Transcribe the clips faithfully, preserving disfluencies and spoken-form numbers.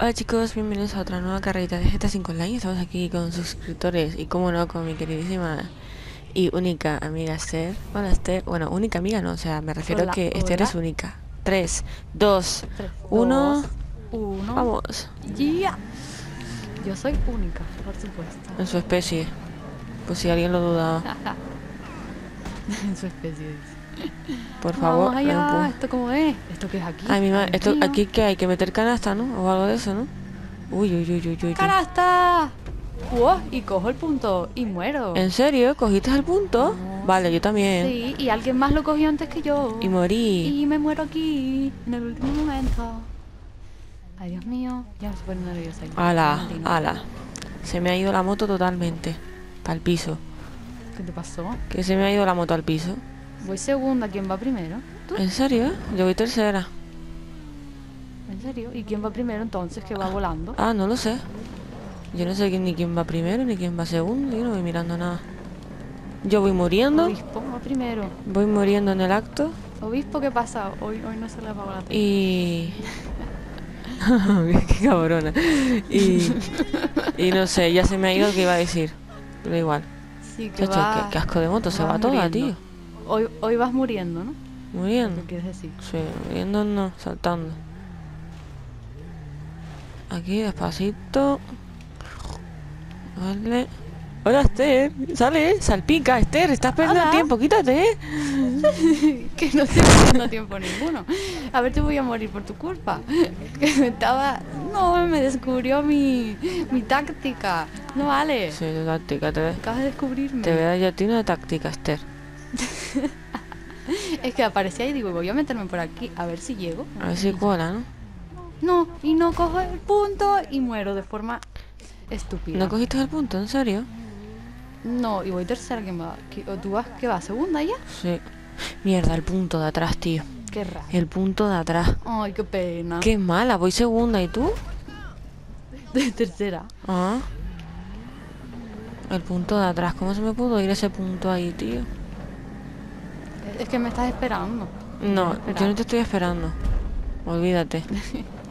Hola chicos, bienvenidos a otra nueva carrerita de G T A cinco Online. Estamos aquí con suscriptores y como no, con mi queridísima y única amiga Esther. Hola Esther, bueno, única amiga no, o sea, me refiero hola, a que hola. Esther es única. Tres, dos, uno, vamos. Yeah. Yo soy única, por supuesto. En su especie, pues si alguien lo dudaba. En su especie. Por favor, vamos allá. No, esto como es, esto que es aquí. Ay, mi madre, esto aquí que hay que meter canasta, ¿no? O algo de eso, ¿no? Uy, uy, uy, uy, uy. Canasta. Wow, y cojo el punto y muero. ¿En serio? ¿Cogiste el punto? No. Vale, yo también. Sí, y alguien más lo cogió antes que yo. Y morí. Y me muero aquí en el último momento. Ay, Dios mío, ya me estoy poniendo nerviosa. Ala, ala. Se me ha ido la moto totalmente al piso. ¿Qué te pasó? Que se me ha ido la moto al piso. Voy segunda, ¿quién va primero? ¿Tú? ¿En serio? Yo voy tercera. ¿En serio? ¿Y quién va primero entonces, que va ah, volando? Ah, no lo sé. Yo no sé ni quién va primero, ni quién va segundo. Yo no voy mirando nada. Yo voy muriendo. Obispo va primero. Voy muriendo en el acto. Obispo, ¿qué pasa? Hoy, hoy no se le apagó la tele. Y... Qué cabrona. Y... y no sé, ya se me ha ido lo que iba a decir. Pero igual. Sí, que Chacho, va... qué, qué asco de moto, se va, va toda, tío. Hoy, hoy vas muriendo, ¿no? ¿Muriendo? ¿Qué quieres decir? Sí, muriendo no, saltando. Aquí, despacito. Vale. Hola, Esther. Sale, salpica, Esther. Estás perdiendo Hola. tiempo, quítate, ¿eh? Que no estoy perdiendo tiempo ninguno. A ver, te voy a morir por tu culpa. Que me estaba... No, me descubrió mi, mi táctica. No vale. Sí, tu táctica, te ves. Acabas de descubrirme. Te veo yo a ti una táctica, Esther. Es que aparecía y digo, voy a meterme por aquí a ver si llego. A ver si cola, ¿no? No, y no cojo el punto y muero de forma estúpida. ¿No cogiste el punto, en serio? No, y voy tercera. ¿Quién va? ¿O tú vas, que vas? ¿Segunda ya? Sí. Mierda, el punto de atrás, tío. Qué raro. El punto de atrás. Ay, qué pena. Qué mala, voy segunda, ¿y tú? Tercera. Ah. El punto de atrás, ¿cómo se me pudo ir ese punto ahí, tío? Es que me estás esperando. No, yo no te estoy esperando. Olvídate.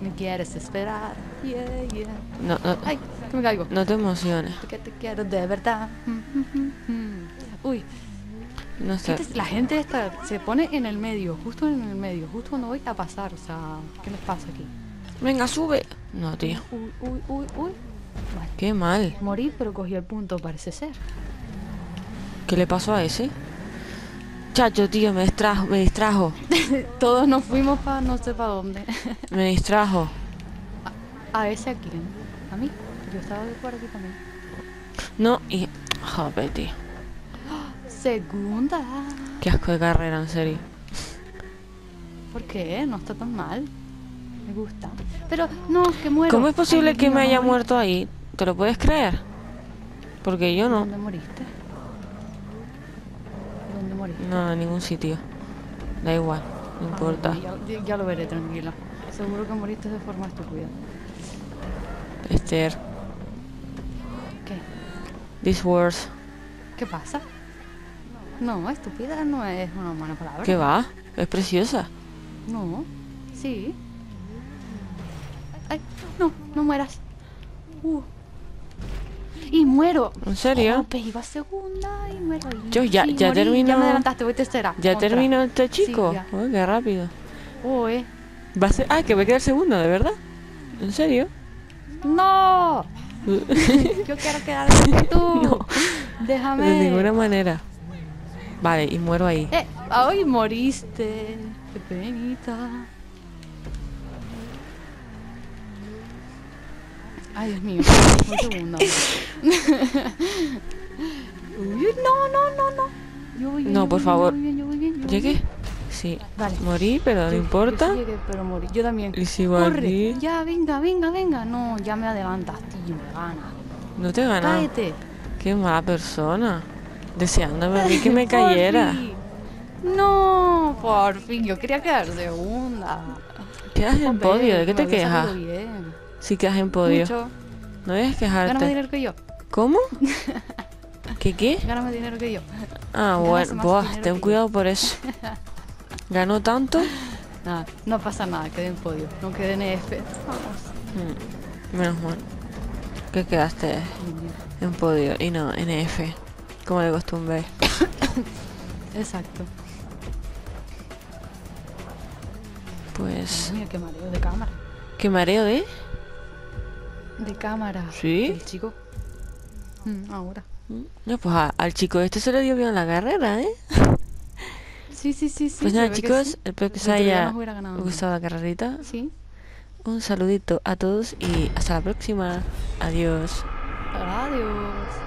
Me quieres esperar. Yeah, yeah. No, no. Ay, que me caigo. No te emociones. Porque te quiero de verdad. Uy. No sé. La gente esta se pone en el medio, justo en el medio, justo cuando voy a pasar. O sea, ¿qué les pasa aquí? Venga, sube. No, tío. Uy, uy, uy, uy. Vale. Qué mal. Morí, pero cogí el punto, parece ser. ¿Qué le pasó a ese? Chacho, tío, me distrajo, me distrajo. Todos nos fuimos para no sé para dónde. Me distrajo. A, a ese aquí, ¿no? A mí. Yo estaba de por aquí también. No, y... Joder, tío. Segunda. Qué asco de carrera, en serio. ¿Por qué? No está tan mal. Me gusta. Pero, no, que muero. ¿Cómo es posible Ay, que no, me haya no, muerto ahí? ¿Te lo puedes creer? Porque yo no. ¿Dónde moriste? No, en ningún sitio. Da igual, no importa. Ay, ya, ya lo veré, tranquila. Seguro que moriste de forma estúpida. Esther. ¿Qué? This words. ¿Qué pasa? No, estúpida no es una buena palabra. ¿Qué va? Es preciosa. No, sí. Ay, no, no mueras. Uh. Y muero. ¿En serio? Oh, iba segunda y muero. Yo ya, sí, ya terminó. Ya me adelantaste, voy tercera. Ya Contra. terminó este chico. Sí, uy, qué rápido. Uy. Va a ser... Ah, que voy a quedar segunda, ¿de verdad? ¿En serio? No. Yo quiero quedar que tú. No. Déjame. De ninguna manera. Vale, y muero ahí. Eh, hoy moriste. Qué penita. Ay, Dios mío, un segundo. No, no, no, no. Yo voy bien, no, yo por voy favor. Bien, yo voy bien, yo voy bien, yo ¿Llegué? Sí. Vale. Morí, pero no yo, importa. Yo sí llegué, pero morí. Yo también. Y si Corre. Ya, venga, venga, venga. No, ya me adelantas, tío, me gana. No te ganas. Cállate. Qué mala persona. Deseándome a mí que me cayera. Fin. No, por fin. Yo quería quedar segunda. Quedas en podio, ¿de qué te quejas? Si quedas en podio. Mucho. No debes quejarte. Gana más dinero que yo. ¿Cómo? ¿Qué qué? Gana más dinero que yo. Ah, Ganas bueno, boah, ten cuidado yo. por eso. ¿Ganó tanto? Nada, no pasa nada, quedé en podio. No quedé en E F. Vamos. Mm, menos mal que quedaste en podio y no en F, como de costumbre. Exacto. Pues... Mira, qué mareo de cámara. ¿Qué mareo de? De cámara. ¿Sí? El chico. Mm, ahora. No, pues a, al chico este se lo dio bien la carrera, ¿eh? Sí, sí, sí, sí. Pues nada, chicos, sí. Espero que os haya gustado la carrerita. Sí. Un saludito a todos y hasta la próxima. Adiós. Adiós.